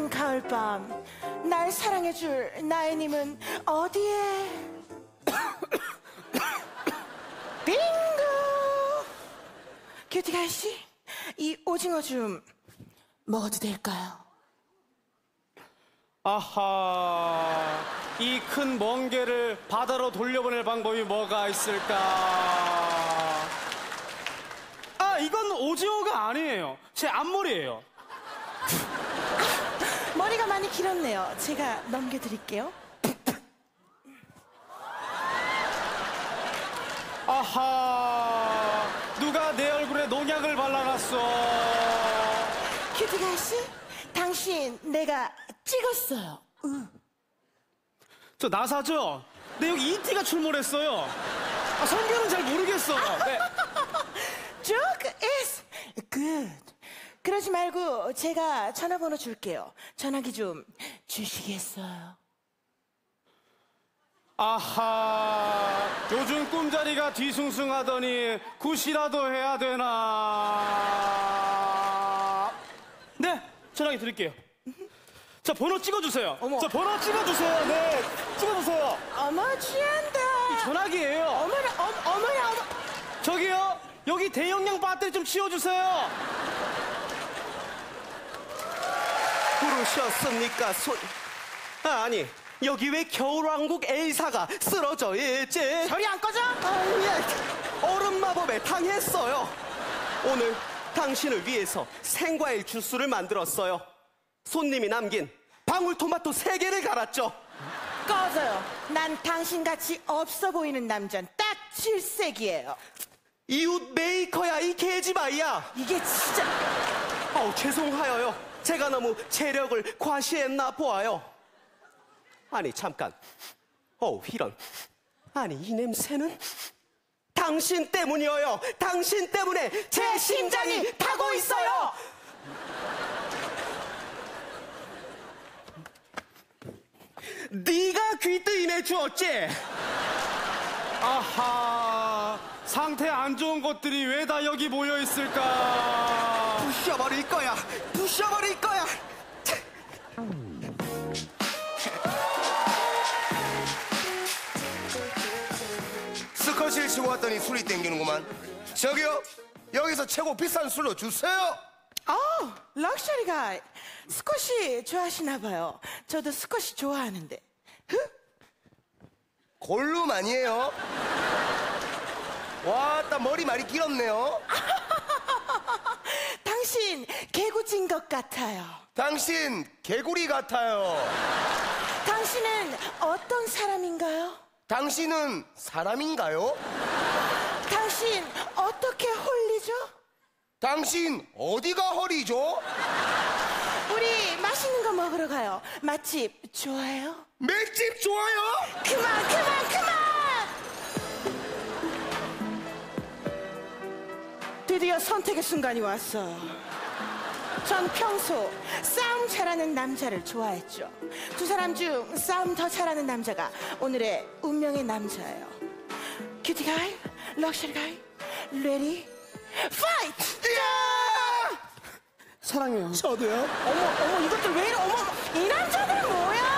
이른 가을밤 날 사랑해줄 나혜님은 어디에? 빙고! 큐티 가이씨, 이 오징어 좀 먹어도 될까요? 아하, 이 큰 멍게를 바다로 돌려보낼 방법이 뭐가 있을까? 아, 이건 오징어가 아니에요. 제 앞머리예요. 머리가 많이 길었네요. 제가 넘겨드릴게요. 아하, 누가 내 얼굴에 농약을 발라놨어. 큐티가 씨, 당신 내가 찍었어요. 응. 저 나사죠? 네, 여기 이티가 출몰했어요. 아, 성별은 잘 모르겠어. 네. Joke is good. 그러지 말고 제가 전화번호 줄게요. 전화기 좀 주시겠어요? 아하, 요즘 꿈자리가 뒤숭숭하더니 굿이라도 해야 되나. 네, 전화기 드릴게요. 자, 번호 찍어주세요. 어머. 자, 번호 찍어주세요. 네, 찍어주세요. 어머, 취한다. 이 전화기예요. 어머나, 어머나, 어머. 저기요, 여기 대용량 배터리 좀 치워주세요. 부르셨습니까? 아니, 여기 왜 겨울왕국 A사가 쓰러져 있지? 저리 안 꺼져? 아니, 얼음 마법에 당했어요. 오늘 당신을 위해서 생과일 주스를 만들었어요. 손님이 남긴 방울토마토 3개를 갈았죠. 꺼져요. 난 당신같이 없어 보이는 남잔 딱 질색이에요. 이웃 메이커야, 이 개집아이야. 이게 진짜... 아우, 죄송하여요. 제가 너무 체력을 과시했나 보아요. 아니, 잠깐. 어우, 이런. 아니, 이 냄새는? 당신 때문이어요. 당신 때문에 제 심장이 타고 있어요. 네가 귀뜨이네 주었지? 아하, 상태 안 좋은 것들이 왜 다 여기 모여있을까? 부셔버릴 거야. 부셔버릴 거야. 스컷을 치고 왔더니 술이 땡기는구만. 저기요, 여기서 최고 비싼 술로 주세요. 아, 럭셔리 가이. 스컷이 좋아하시나 봐요. 저도 스컷이 좋아하는데. 흥? 골룸 아니에요? 와, 나 머리 많이 길었네요. 당신 개구진 것 같아요. 당신 개구리 같아요. 당신은 어떤 사람인가요? 당신은 사람인가요? 당신 어떻게 홀리죠? 당신 어디가 허리죠? 우리 맛있는 거 먹으러 가요. 맛집 좋아해요? 맷집 좋아요? 그만, 그만, 그만! 드디어 선택의 순간이 왔어요. 전 평소 싸움 잘하는 남자를 좋아했죠. 두 사람 중 싸움 더 잘하는 남자가 오늘의 운명의 남자예요. 큐티 가이, 럭셔리 가이, 레디, 파이트! 사랑해요. 저도요. 어머, 어머, 이것들 왜 이래? 어머, 이 남자들 뭐야?